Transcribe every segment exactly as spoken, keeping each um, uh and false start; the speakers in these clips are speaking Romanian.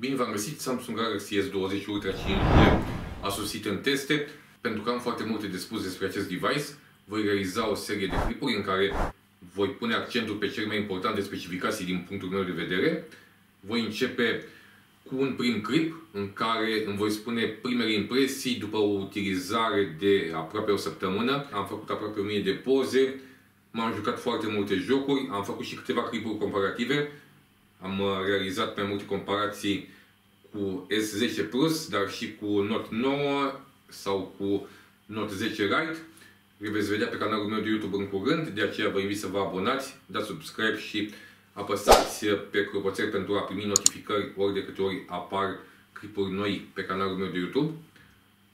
Bine v-am găsit, Samsung Galaxy S douăzeci Ultra cinci G a sosit în teste. Pentru că am foarte multe de spus despre acest device, voi realiza o serie de clipuri în care voi pune accentul pe cele mai importante specificații din punctul meu de vedere. Voi începe cu un prim clip în care îmi voi spune primele impresii după o utilizare de aproape o săptămână. Am făcut aproape o mie de poze, m-am jucat foarte multe jocuri, am făcut și câteva clipuri comparative. Am realizat mai multe comparații cu S zece Plus, dar și cu Note nouă sau cu Note zece Lite. Le veți vedea pe canalul meu de YouTube în curând, de aceea vă invit să vă abonați, dați subscribe și apăsați pe clopoțel pentru a primi notificări ori de câte ori apar clipuri noi pe canalul meu de YouTube.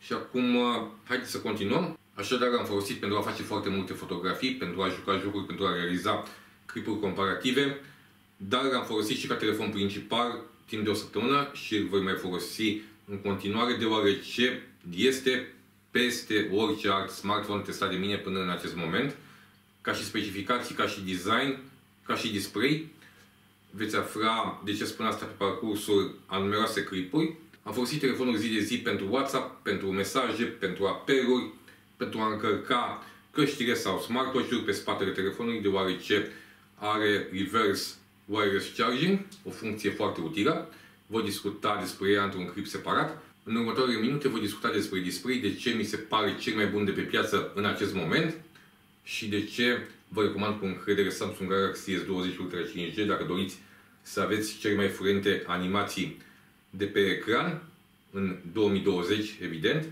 Și acum, haideți să continuăm. Așadar, am folosit pentru a face foarte multe fotografii, pentru a juca jocuri, pentru a realiza clipuri comparative, dar am folosit și ca telefon principal timp de o săptămână și îl voi mai folosi în continuare, deoarece este peste orice alt smartphone testat de mine până în acest moment. Ca și specificații, ca și design, ca și display. Veți afla de ce spun asta pe parcursul a numeroase clipuri. Am folosit telefonul zi de zi pentru WhatsApp, pentru mesaje, pentru apeluri, pentru a încărca căștile sau smartwatch-uri pe spatele telefonului, deoarece are reverse wireless charging, o funcție foarte utilă. Voi discuta despre ea într-un clip separat. În următoarele minute voi discuta despre display, de ce mi se pare cel mai bun de pe piață în acest moment și de ce vă recomand cu încredere Samsung Galaxy S douăzeci Ultra cinci G dacă doriți să aveți cele mai fluente animații de pe ecran în două mii douăzeci, evident.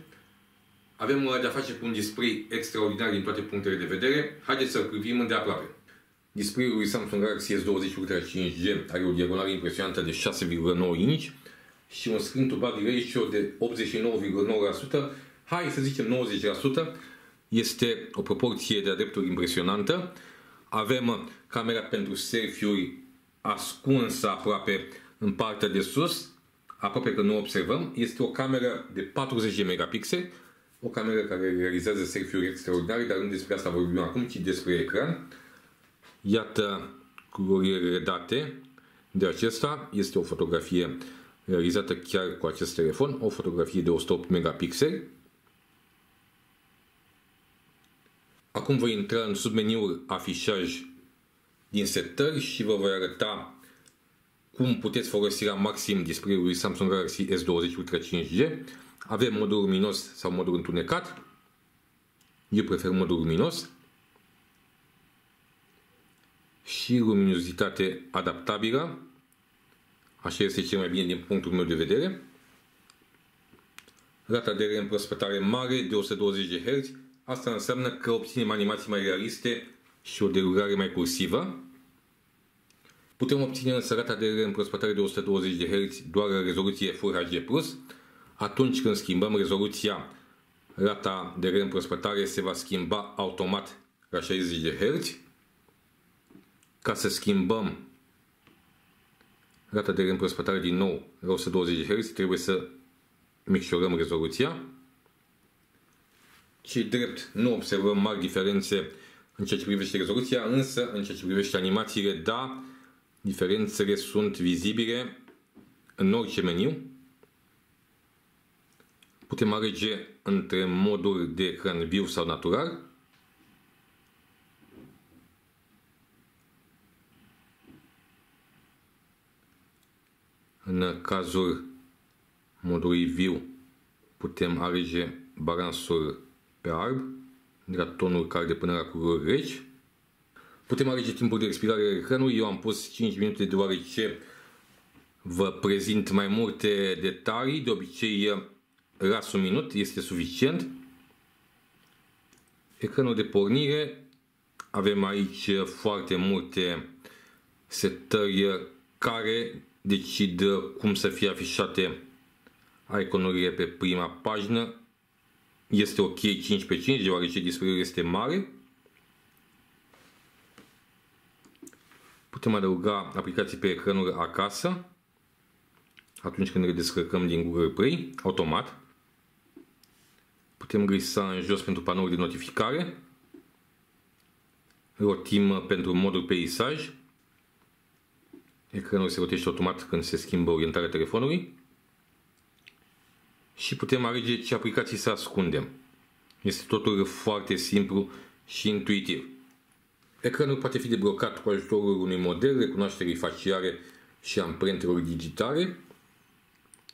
Avem de-a face cu un display extraordinar din toate punctele de vedere. Haideți să-l privim îndeaproape. Display-ul lui Samsung Galaxy S douăzeci Ultra cinci G are o diagonală impresionantă de șase virgulă nouă inci și un screen to body ratio de optzeci și nouă virgulă nouă la sută, hai să zicem nouăzeci la sută, este o proporție de-a dreptul impresionantă. Avem camera pentru selfie-uri ascunsă aproape în partea de sus, aproape că nu observăm. Este o cameră de patruzeci de megapixeli, o cameră care realizează selfie-uri extraordinare, dar nu despre asta vorbim acum, ci despre ecran. Iată culorile redate de acesta, este o fotografie realizată chiar cu acest telefon, o fotografie de o sută opt megapixeli. Acum voi intra în submeniul afișaj din setări și vă voi arăta cum puteți folosi la maxim display-ul lui Samsung Galaxy S douăzeci Ultra cinci G. Avem modul luminos sau modul întunecat. Eu prefer modul luminos. Și luminozitate adaptabilă. Așa este cel mai bine din punctul meu de vedere. Rata de reîmprospătare mare de o sută douăzeci de herți. Asta înseamnă că obținem animații mai realiste și o derulare mai cursivă. Putem obține însă rata de reîmprospătare de o sută douăzeci de herți doar la rezoluție Full H D plus. Atunci când schimbăm rezoluția, rata de reîmprospătare se va schimba automat la șaizeci de herți. Ca să schimbăm rata de reîmprospătare din nou la o sută douăzeci de herți, trebuie să micșorăm rezoluția. Ce drept, nu observăm mari diferențe în ceea ce privește rezoluția, însă în ceea ce privește animațiile, da, diferențele sunt vizibile în orice meniu. Putem alege între moduri de ecran viu sau natural. În cazul modului viu putem alege balansul pe alb, de la tonul calde până la culori reci. Putem alege timpul de expirare a ecranului. Eu am pus cinci minute deoarece vă prezint mai multe detalii. De obicei ras un minut este suficient. Ecranul de pornire. Avem aici foarte multe setări care decid cum să fie afișate iconurile pe prima pagină. Este ok cinci pe cinci deoarece display-ul este mare. Putem adăuga aplicații pe ecranul acasă atunci când le descărcăm din Google Play, automat. Putem glisa în jos pentru panoul de notificare. Rotim pentru modul peisaj. Ecranul se rotește automat când se schimbă orientarea telefonului. Și putem alege ce aplicații să ascundem. Este totul foarte simplu și intuitiv. Ecranul poate fi deblocat cu ajutorul unui model, recunoașterii faciale și amprentelor digitale.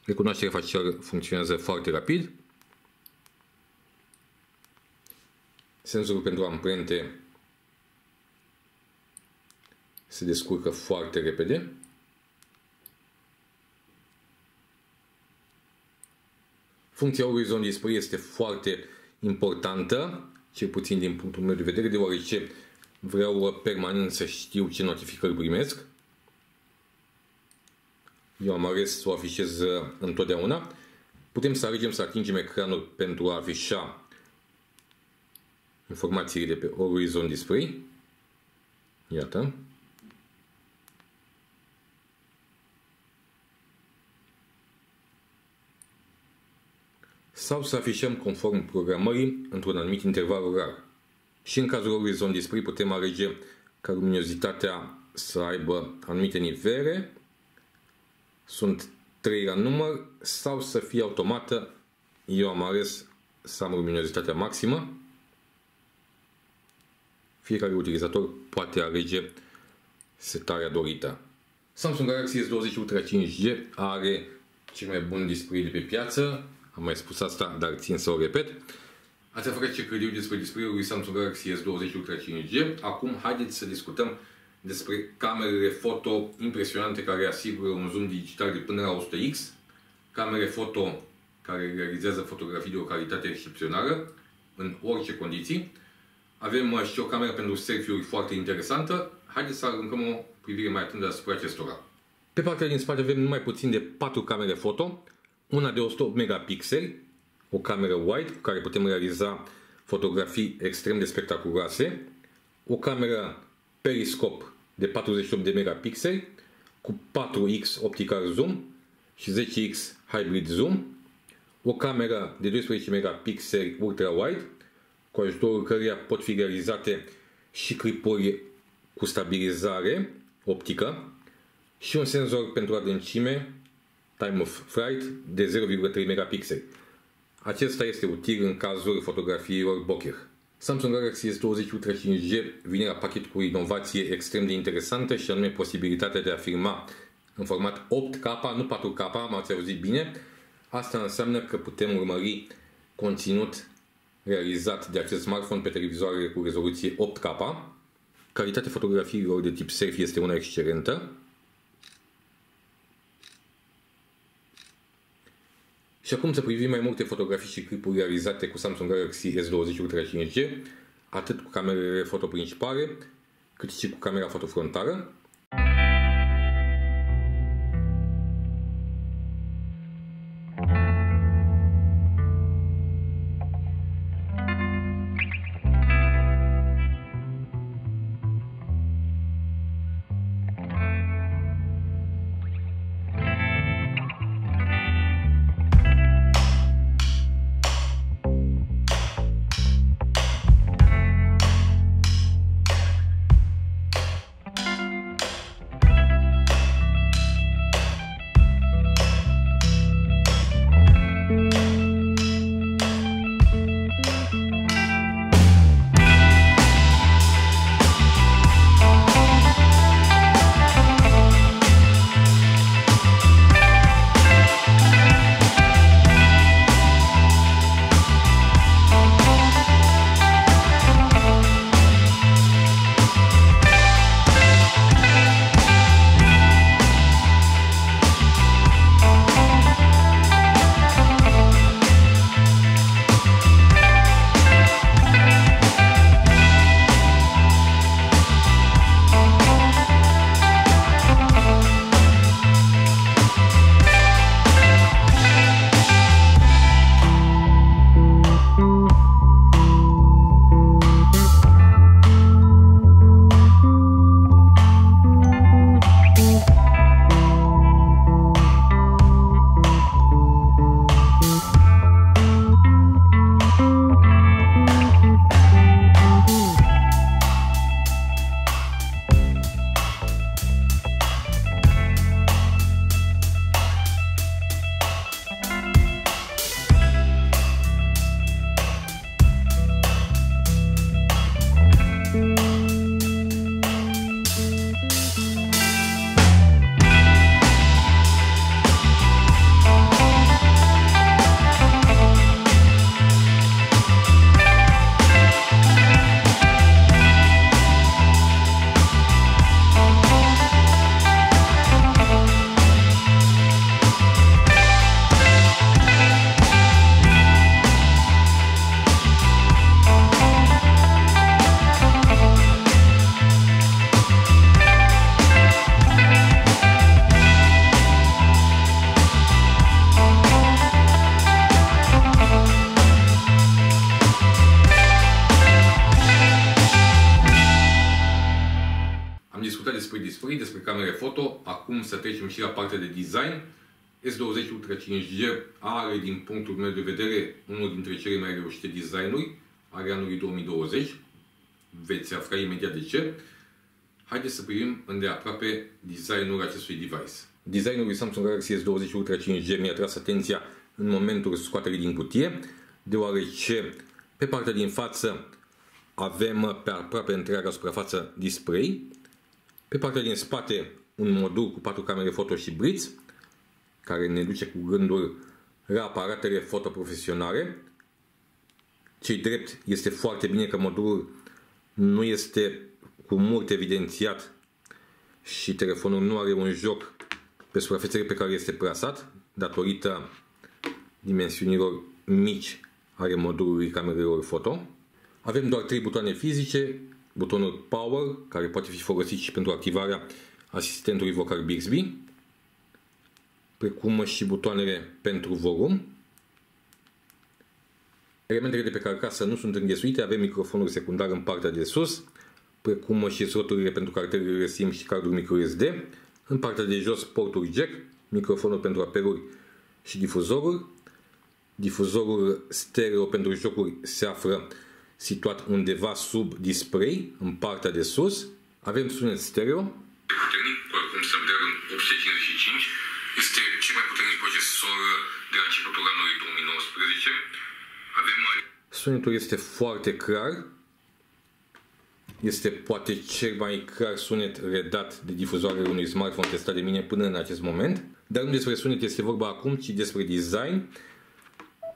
Recunoașterea facială funcționează foarte rapid. Senzorul pentru amprente se descurcă foarte repede. Funcția Horizon Display este foarte importantă, cel puțin din punctul meu de vedere, deoarece vreau permanent să știu ce notificări primesc. Eu am ales să o afișez întotdeauna. Putem să alegem să atingem ecranul pentru a afișa informațiile de pe Horizon Display. Iată. Sau să afișăm conform programării într-un anumit interval orar. Și în cazul Horizon Display putem alege ca luminozitatea să aibă anumite nivele, sunt trei la număr, sau să fie automată. Eu am ales să am luminozitatea maximă. Fiecare utilizator poate alege setarea dorită. Samsung Galaxy S douăzeci Ultra cinci G are cel mai bun display de pe piață. Am mai spus asta, dar țin să o repet. Ați aflat ce cred eu despre display-ul lui Samsung Galaxy S douăzeci Ultra cinci G. Acum haideți să discutăm despre camerele foto impresionante care asigură un zoom digital de până la o sută X, camere foto care realizează fotografii de o calitate excepțională în orice condiții. Avem și o cameră pentru selfie-uri foarte interesantă. Haideți să aruncăm o privire mai atentă asupra acestora. Pe partea din spate avem numai puțin de patru camere foto. Una de o sută opt megapixeli, o cameră wide cu care putem realiza fotografii extrem de spectaculoase, o cameră periscop de patruzeci și opt de megapixeli cu patru X optical zoom și zece X hybrid zoom, o cameră de doisprezece megapixeli ultra wide cu ajutorul căreia pot fi realizate și clipuri cu stabilizare optică și un senzor pentru adâncime Time of Flight de zero virgulă trei megapixeli. Acesta este util în cazul fotografiilor bokeh. Samsung Galaxy S douăzeci Ultra cinci G vine la pachet cu o inovație extrem de interesantă și anume posibilitatea de a filma în format opt K, nu patru K, m-ați auzit bine. Asta înseamnă că putem urmări conținut realizat de acest smartphone pe televizoare cu rezoluție opt K. Calitatea fotografiilor de tip selfie este una excelentă. Și acum să privim mai multe fotografii și clipuri realizate cu Samsung Galaxy S douăzeci Ultra cinci G, atât cu camerele foto principale, cât și cu camera foto frontală. camere foto. Acum să trecem și la partea de design. S douăzeci Ultra cinci G are, din punctul meu de vedere, unul dintre cele mai reușite designuri ale anului două mii douăzeci. Veți afla imediat de ce. Haideți să privim îndeaproape designul acestui device. Designul lui Samsung Galaxy S douăzeci Ultra cinci G mi-a tras atenția în momentul scoaterii din cutie, deoarece pe partea din față avem pe aproape întreaga suprafață display, pe partea din spate un modul cu patru camere foto și briți, care ne duce cu gândul la aparatele foto profesionale. Ce-i drept, este foarte bine că modulul nu este cu mult evidențiat și telefonul nu are un joc pe suprafețele pe care este plasat, datorită dimensiunilor mici ale modulului camerelor foto. Avem doar trei butoane fizice, butonul Power, care poate fi folosit și pentru activarea asistentului vocal Bixby, precum și butoanele pentru volum. Elementele de pe carcasă nu sunt înghesuite, avem microfonul secundar în partea de sus, precum și sloturile pentru cartelele SIM și cardul microSD. În partea de jos, portul jack, microfonul pentru apeluri și difuzorul. Difuzorul stereo pentru jocuri se află situat undeva sub display, în partea de sus. Avem sunet stereo. Puternic, oricum Samsung opt sute cincizeci și cinci este cel mai puternic procesor de la începutul anului două mii nouăsprezece. Avem... Sunetul este foarte clar. Este poate cel mai clar sunet redat de difuzoarele unui smartphone testat de mine până în acest moment. Dar nu despre sunet este vorba acum, ci despre design.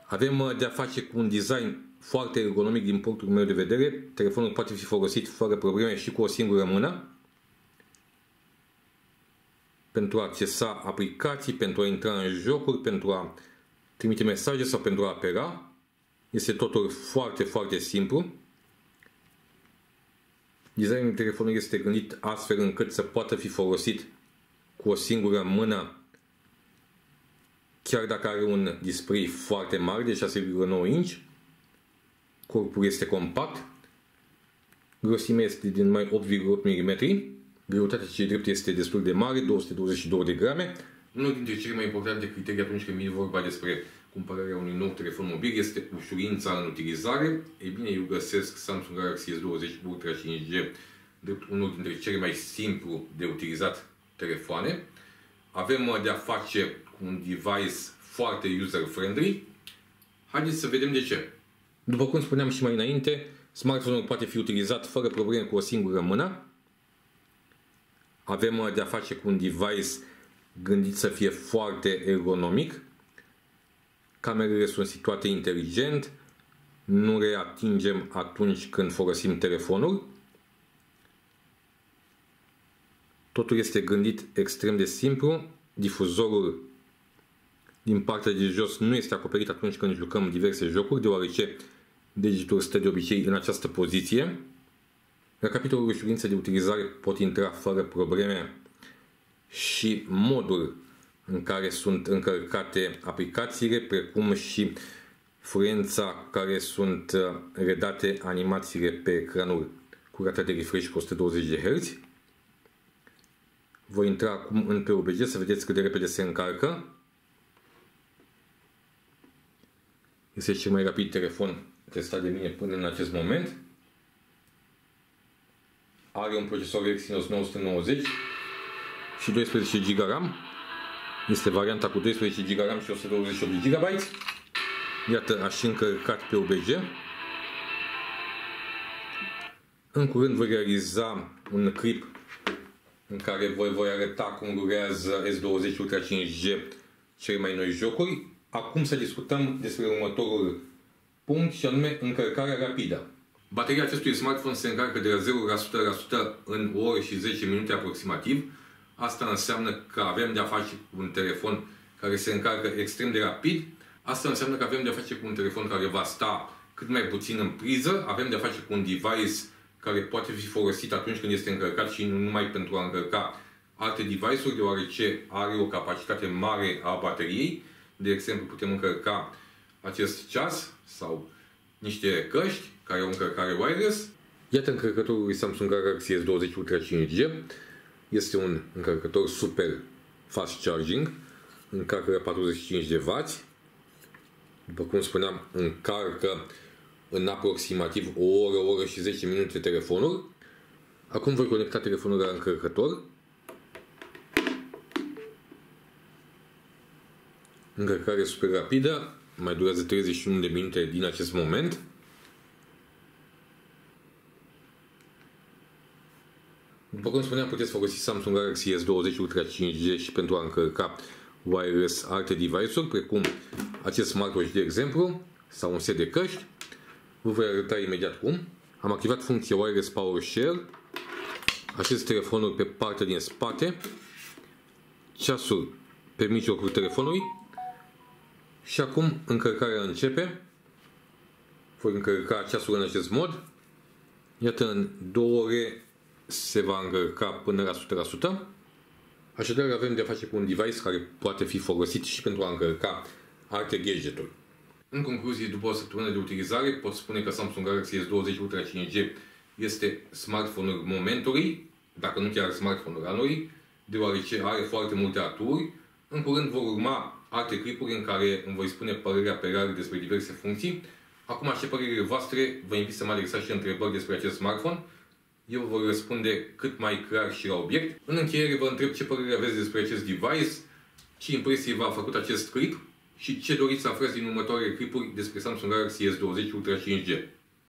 Avem de-a face cu un design foarte ergonomic din punctul meu de vedere. Telefonul poate fi folosit fără probleme și cu o singură mână, pentru a accesa aplicații, pentru a intra în jocuri, pentru a trimite mesaje sau pentru a apela. Este totul foarte, foarte simplu. Designul telefonului este gândit astfel încât să poată fi folosit cu o singură mână, chiar dacă are un display foarte mare de șase virgulă nouă inci. Corpul este compact. Grosimea este din mai opt virgulă opt milimetri. Greutatea, ce drept, este destul de mare, două sute douăzeci și două de grame. Unul dintre cele mai importante criterii atunci când vine vorba despre cumpărarea unui nou telefon mobil este ușurința în utilizare. Ei bine, eu găsesc Samsung Galaxy S douăzeci Ultra cinci G drept unul dintre cele mai simplu de utilizat telefoane. Avem de-a face cu un device foarte user-friendly. Haideți să vedem de ce. După cum spuneam și mai înainte, smartphone-ul poate fi utilizat fără probleme cu o singură mână. Avem de-a face cu un device gândit să fie foarte ergonomic. Camerele sunt situate inteligent, nu le atingem atunci când folosim telefonul. Totul este gândit extrem de simplu. Difuzorul din partea de jos nu este acoperit atunci când jucăm diverse jocuri, deoarece degetul stă de obicei în această poziție. La capitolul ușurință de utilizare pot intra fără probleme și modul în care sunt încărcate aplicațiile, precum și fluența care sunt redate animațiile pe ecranul cu rata de refresh cu o sută douăzeci de herți. Voi intra acum în P U B G să vedeți cât de repede se încarcă. Este cel mai rapid telefon testat de mine până în acest moment. Are un procesor Exynos nouă sute nouăzeci și doisprezece gigabyte RAM. Este varianta cu doisprezece gigabyte RAM și o sută douăzeci și opt de gigabyte. Iată, aș încărcat pe P U B G. În curând voi realiza un clip în care voi, voi arăta cum rulează S douăzeci Ultra cinci G cele mai noi jocuri. Acum să discutăm despre următorul punct, și anume încărcarea rapidă. Bateria acestui smartphone se încarcă de la zero la sută în o oră și zece minute aproximativ. Asta înseamnă că avem de-a face cu un telefon care se încarcă extrem de rapid. Asta înseamnă că avem de-a face cu un telefon care va sta cât mai puțin în priză. Avem de-a face cu un device care poate fi folosit atunci când este încărcat și nu numai pentru a încărca alte device-uri, deoarece are o capacitate mare a bateriei. De exemplu, putem încărca acest ceas sau niște căști care au încărcare wireless. Iată încărcătorul lui Samsung Galaxy S douăzeci Ultra cinci G. Este un încărcător super fast charging, încarcă la patruzeci și cinci de wați. După cum spuneam, încarcă în aproximativ o oră, o oră și zece minute telefonul. Acum voi conecta telefonul la încărcător. Încărcare super rapidă, mai durează treizeci și unu de minute din acest moment. După cum spuneam, puteți folosi Samsung Galaxy S douăzeci Ultra cinci G și pentru a încărca wireless alte device-uri, precum acest smartwatch de exemplu, sau un set de căști. Vă voi arăta imediat cum. Am activat funcția Wireless Power Share. Așez telefonul pe partea din spate, ceasul pe mijlocul telefonului și acum încărcarea începe. Voi încărca ceasul în acest mod. Iată, în două ore se va încărca până la o sută la sută. Așadar avem de a face cu un device care poate fi folosit și pentru a încărca alte gadgeturi. În concluzie, după o săptămână de utilizare, pot spune că Samsung Galaxy S douăzeci Ultra cinci G este smartphone-ul momentului, dacă nu chiar smartphone-ul anului, deoarece are foarte multe aturi. În curând vor urma alte clipuri în care îmi voi spune părerea pe larg despre diverse funcții. Acum aștept părerile voastre, vă invit să mă adresați și întrebări despre acest smartphone. Eu vă voi răspunde cât mai clar și la obiect. În încheiere vă întreb ce părere aveți despre acest device, ce impresii v-a făcut acest clip și ce doriți să aflați din următoarele clipuri despre Samsung Galaxy S douăzeci Ultra cinci G.